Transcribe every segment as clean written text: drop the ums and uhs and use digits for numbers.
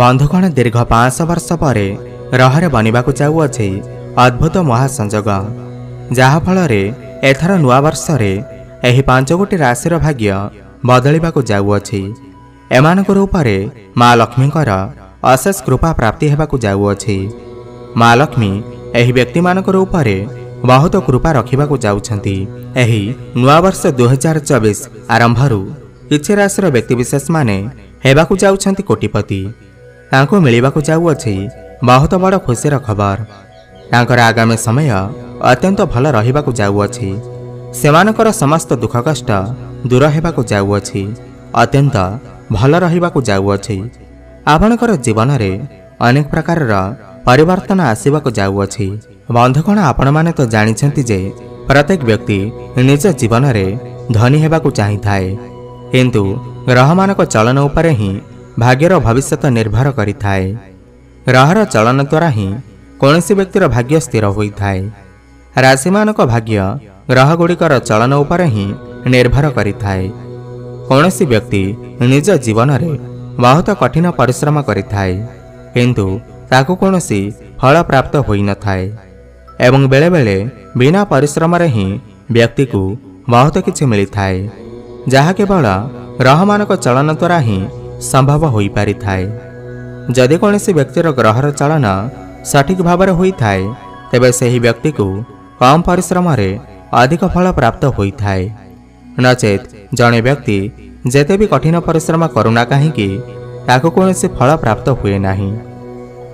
बंधुगण दीर्घ 5 वर्ष पर रहर बनवाक जाऊे अद्भुत महासंजोग जहाँफल एथर नूआ वर्ष में 5 गोटी राशि भाग्य बदलिबाकु जाऊे। एमानकर ऊपर माँ लक्ष्मींकर अशेष कृपा प्राप्ति होगाकु जाऊे। माँ लक्ष्मी एही व्यक्ति मानकर ऊपर बहुत कृपा रखिबाकु जाउछंती। एही नूआ वर्ष 2024 आरंभरू किछि राशि व्यक्तिविशेष माने हेबाकु जाउछंती कोटिपति। तांको मिलिबाकु जाउछी बहुत बड़ खुशीर खबर। तांकर आगामी समय अत्यंत भल रहिबाकु जाउछी। सेमानकर समस्त दुख कष्ट दूर हेबाकु जाउछी। अत्यंत भल रहिबाकु जाउछी। आपणकर जीवन रे अनेक प्रकार परिवर्तन आसीबाकु जाउछी। बंधुगण आपण माने तो जानिछंती जे प्रत्येक व्यक्ति निज जीवन में धनी हेबाकु चाहिए, किंतु ग्रह मानक चलन उपरे ही भाग्यर भविष्य निर्भर करिथाए। ग्रहर चलन द्वारा ही कोनसी व्यक्तिर भाग्य स्थिर होइथाए। राशि मानक भाग्य ग्रह गुड़िकर चलन उपरे ही निर्भर करिथाए। कोनसी व्यक्ति निज जीवन में बहुत कठिन परिश्रम करिथाए, किंतु ताकु कोनसी फल प्राप्त होई न थाए एवं बेले बेले बिना परिश्रम रे ही व्यक्ति को बहुत किछि मिलिथाए, जहा केवल ग्रह मानक चलन द्वारा ही संभव हो पारि थाए। जदि कोनसी व्यक्तिर ग्रहर चलन सठिक भाव होई थाए, तेबे सही व्यक्ति को कम परिश्रम रे अधिक फल प्राप्त होई थाए। नचेत जने व्यक्ति जेते भी कठिन परिश्रम करुना काहेकि ताको कोनसी फल प्राप्त हुए नाही।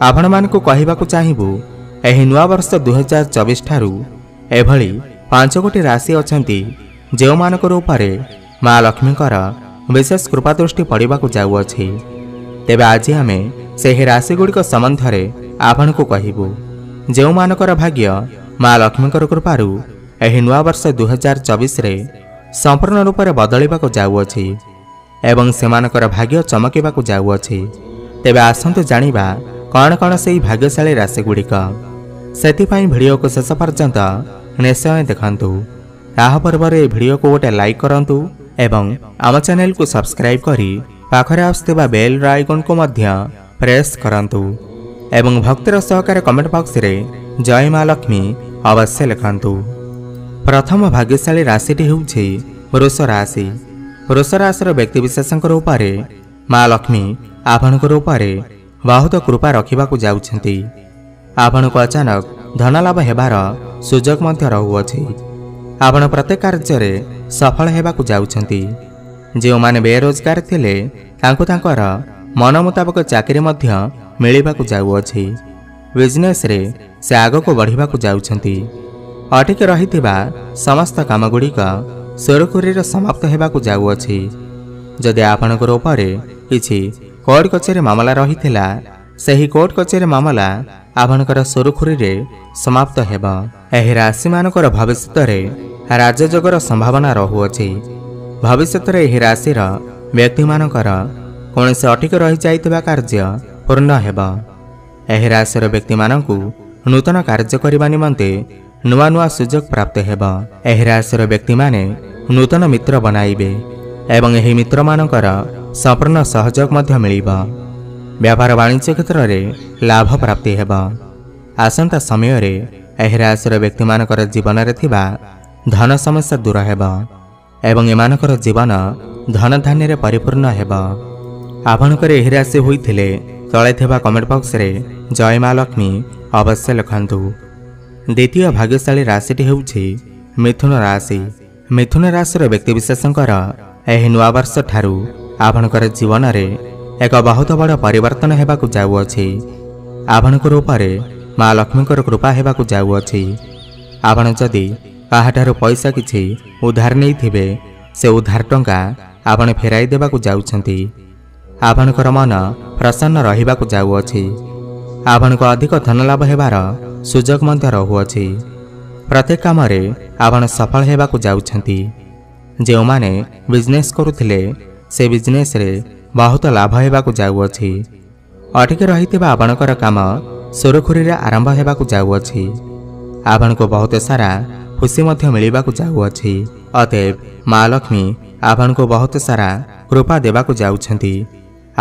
आपण मानकु कहिबाकु चाहिबु एही नूआ वर्ष 2024 ठारू एभली 5 गोटी राशि अछंती जेउ मानकर उपरे माँ लक्ष्मींकर विशेष कृपा दृष्टि पड़वाक जाऊे। तेबे आज आम से राशिगुड़िक सम्बन्धरे आपणकु कहिबु जेउ मानकर भाग्य माँ लक्ष्मींकर कृपारू एही नूआ वर्ष 2024 रे संपूर्ण रूप से बदलिबाक जाऊे एवं सेमानकर भाग्य चमकिबाक जाऊे। तेबे आसंतु जानिबा कौन कौन से भाग्यशाली राशिगुड़िक। से भिडियो को शेष पर्यंत निश्चय देखु। तापूर्वर यह भिडियो को गोटे लाइक करूँ एवं आम चैनल को सब्सक्राइब करी पाखरे आसुवा बेल आइकन को प्रेस करूँ एवं भक्तिर सहकार कमेंट बॉक्स में जय माँ लक्ष्मी अवश्य लिखतु। प्रथम भाग्यशाली राशिटी होउछि वृष राशि। वृष राशि व्यक्तिविशेषकर उपाय माँ लक्ष्मी आपणकर उपाय बहुत कृपा रखिबाकु जाउछंती। आपणको अचानक धनलाभ हेबार सुजोग मध्य रहुअछि। आपण प्रत्येक कार्य सफल हेबाकु जाउछंती। जेउ माने बेरोजगार थिले तांको तांकर मन मुताबिक चाकरी मध्य मिलिबाकु जाउअछि। बिजनेस रे से आगको बढ़िबाकु जाउछंती। अटकी रहिथिबा समस्त काम गुड़िक सुरखुरीर समाप्त हेबाकु जाउअछि। जदि आपणकर उपरे किछि कोर्ट कचेरी मामला रही थिला, सही कोर्ट कचेरी मामला आपणकर सुरखुरी रे समाप्त हेबा। एही राशि मानकर भविष्य रे राजयोगर संभावना रहुअछि। भविष्य रे एही राशि रा व्यक्ति मानकर कोनसे अटकी रही जाइतबा कार्य पूर्ण हेबा। एही राशि रा व्यक्ति मानकु नूतन कार्य करबा निमन्ते नुआ नुआ सुजोग प्राप्त हेबा। एही राशि रा व्यक्ति माने नूतन मित्र बनाइबे एवं एही मित्र मानकर संपूर्ण सहयोग मध्य मिलिबा। व्यापार वाणिज्य क्षेत्र रे लाभ प्राप्ति हेबा। आसंता समय रे एही राशिर व्यक्ति मानकर जीवन रे थिबा धन समस्या दूर हेबा एवं एमानकर जीवन धन धान्य रे परिपूर्ण हेबा। आपणकर एही राशि होइथिले तळे थिबा कमेंट बॉक्स रे जय माँ लक्ष्मी अवश्य लिखतु। द्वितीय भाग्यशाली राशिटी हेउछि मिथुन राशि। मिथुन राशिर व्यक्तिविशेषकर एही नूआ वर्ष ठारू आपणकर जीवन में एक बहुत बड़ परिवर्तन हेबाकु जाऊे। आपणकर उपरे माँ लक्ष्मींकर कृपा हेबाकु जाऊे। आपण जदि काहाठारू पैसा किछि उधार नहीं थिबे, से उधार टंका आपण फेराई देबाकु जाउछंती। आपणकर मन प्रसन्न रहिबाकु जाऊे। आपणको अधिक धनलाभ हेबार सुजोग मध्य रहुअछि। प्रत्येक काम रे आपण सफल हेबाकु जाउछंती। जेउमाने बिजनेस करुथिले से बिजनेस रे बहुत लाभ हेबाकु जाऊे। अटकी रहिथिबा आपणकर काम सुरखुरी रे आरंभ हेबाकु जाऊे। आपणको बहुत सारा खुशी मध्य मिलिबाकु जाऊे। अतएव माँ लक्ष्मी आपणको बहुत सारा कृपा देबाकु जाउछंती।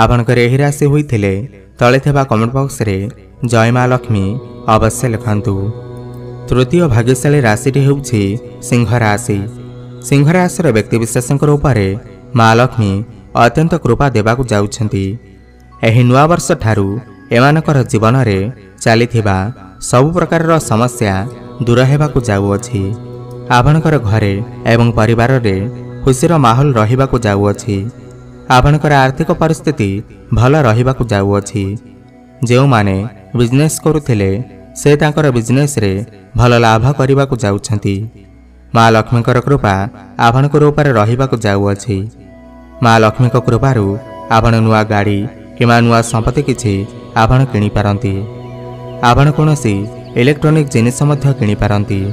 आपणकर यही राशि होते तले थेबा कमेंट बॉक्स रे जय माँ लक्ष्मी अवश्य लिखंतु। तृतीय भाग्यशाली राशिटी होउछि सिंह राशि। सिंह राशि व्यक्तिविशेष उपरे माँ लक्ष्मी अत्यंत कृपा देवा को जाउछंती। एही नुआ वर्ष ठारू एमानकर जीवन रे चालिथिबा सबु प्रकारर समस्या दूर हेबा को जाउछि। आपणकर घरे एवं परिवार रे खुशीर माहौल रहिबा को जाउछि। आपणकर आर्थिक परिस्थिति भल रहिबा को जाउछि। जेउ माने बिजनेस करुथिले से तांकर बिजनेस रे भल लाभ करिबा को जाउछंती। माँ लक्ष्मीकर कृपा आपणकर ऊपर रहिबा को जाउछि। माँ लक्ष्मीक कृपारू आपण नुआ गाड़ी किमा नुआ संपत्ति किछि आपण किणी पारंती। आपण कोनोसी इलेक्ट्रोनिक जिनिस मध्य किणी पारंती।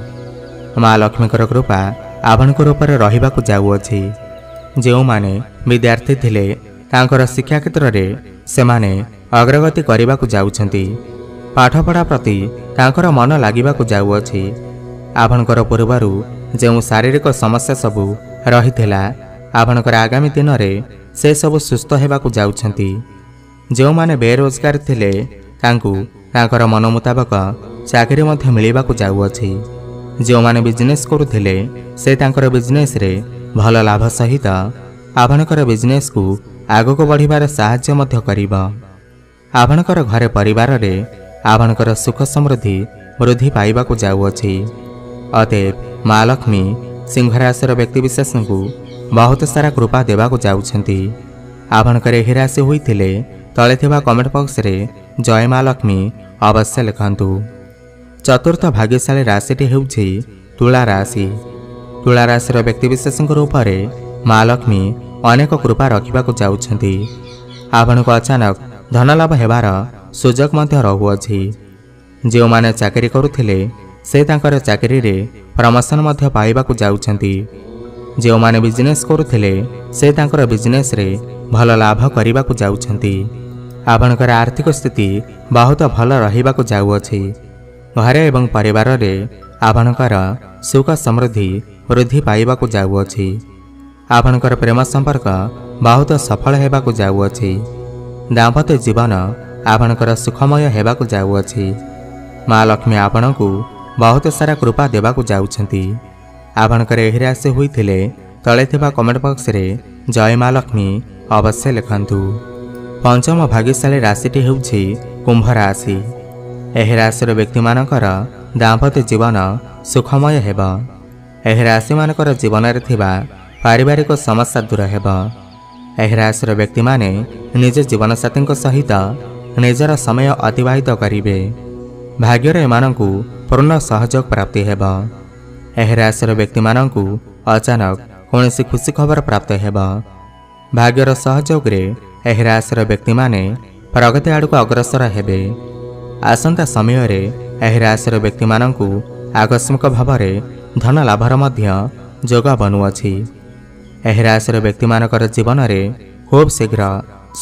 माँ लक्ष्मीकर कृपा आपणकर ऊपर रहिबा को जाउछि। जेउ माने विद्यार्थी थिले तांकर शिक्षा क्षेत्र रे सेमाने अग्रगति करिबा को जाउछंती। पाठपढ़ा प्रति तांकर मन लागिबा को जाउछि। आपणकर पूर्वरू जेउ शारीरिक समस्या सबु रहिथिला आपणकर आगामी दिन में से सब सुस्थ हेबा को जाउछंती। जो माने बेरोजगार थिले तांकु तांकर मन मुताबक चाकरी मध्य मिलिबा को जाउछि। जो माने बिजनेस करुथिले से तांकर बिजनेस रे भल लाभ सहित आपणकर बिजनेस को आगो को बढ़िबार साहाय्य मध्य करिब। आपणकर घरे परिवार रे आपणकर सुख समृद्धि वृद्धि पाइबा को जाउछि। अतएव माँ लक्ष्मी सिंह राशि व्यक्तिविशेष को बहुत सारा कृपा देवा को जाउछंती। आपणकर यही राशि होते तले थिबा कमेंट बॉक्स रे जय माँ लक्ष्मी अवश्य लिखंतु। चतुर्थ भाग्यशाली राशिटी हेउछि तुला राशि। तुला राशि व्यक्तिविशेष उपरे माँ लक्ष्मी अनेक कृपा रखिबा को जाउछंती। आपणको अचानक धनलाभ हेबार सुजोग मध्य रहुअछि। जो माने चाकरी करुथिले से तांकर चाकरी रे प्रमोशन मध्य पाइबा को जाउछंती। जो माने बिजनेस करुथिले से तांकर बिजनेस रे भल लाभ करिबा को जाउछंती। आपणकर आर्थिक स्थिति बहुत भल रहिबा को जाउछि। घरे एवं परिवार रे आपणकर सुख समृद्धि वृद्धि पाइबा को जाउछि। आपणकर प्रेम संपर्क बहुत सफल हेबा को जाउछि। दाम्पत्य जीवन आपणकर सुखमय हेबा को जाउछि। माँ लक्ष्मी आपणको बहुत सारा कृपा देवा को जाउछंती। आपणकर यही राशि होते तले थिबा कमेंट बॉक्स रे जय माँ लक्ष्मी अवश्य लिखंतु। पंचम भाग्यशाली राशिटी हेउछि कुंभ राशि। एही राशिर व्यक्ति मानकर दाम्पत्य जीवन सुखमय हेब। एही राशि मानकर जीवन रे थिबा पारिवारिक समस्या दूर हेब। एही राशिर व्यक्ति माने निज जीवन साथी सहित निजर समय अतिवाहित करिवे। भाग्यर एमानंकु पूर्ण सहयोग प्राप्ति हेब। एही राशिर व्यक्ति मानंकु अचानक कोनसी खुशी खबर प्राप्त हेब। भाग्यर सहयोग रे एही राशिर व्यक्ति माने प्रगति आड़क अग्रसर हेबे। आसंता समय रे एही राशिर व्यक्ति मानंकु आकस्मिक भाव में धन लाभर मध्य जोग बनुअछि। एही राशिर व्यक्ति मानकर जीवन में खूब शीघ्र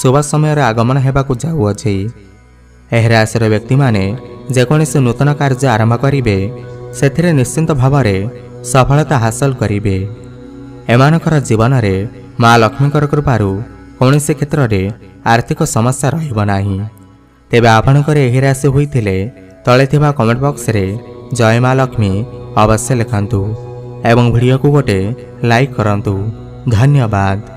शुभ समय आगमन हेबा को जाउछि। एही राशिर व्यक्ति माने जेकोसी नूतन कार्य आरंभ करिवे सेथिरे निश्चिंत भाव में सफलता हासिल करिवे। एमानकर जीवन में माँ लक्ष्मीकर कृपारू कौनसी क्षेत्र में आर्थिक समस्या रहिबो नाही। तेबे आपणकर यही राशि होते तले थिबा कमेंट बॉक्स रे जय माँ लक्ष्मी अवश्य लिखंतु एवं वीडियो को गोटे लाइक करंतु। धन्यवाद।